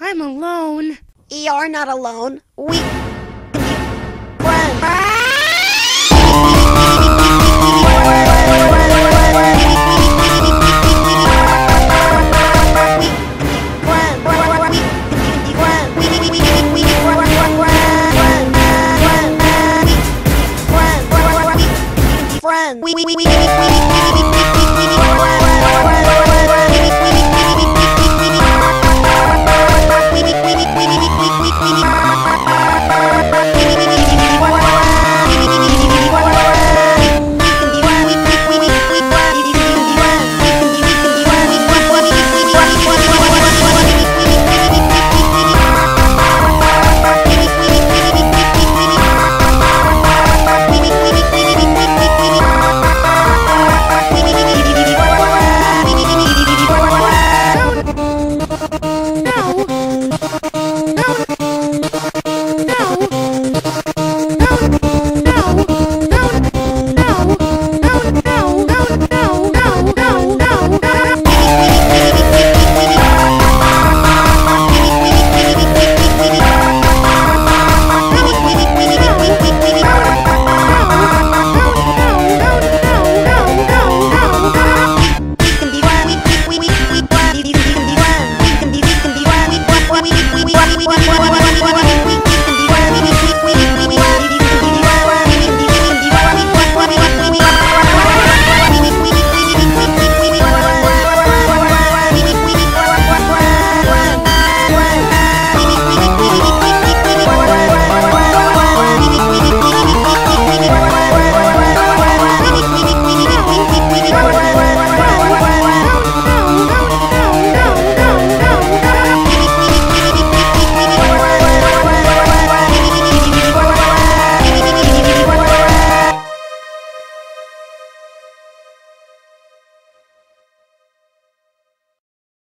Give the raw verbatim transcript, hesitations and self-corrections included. I'm alone. You're not alone. We...